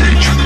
message.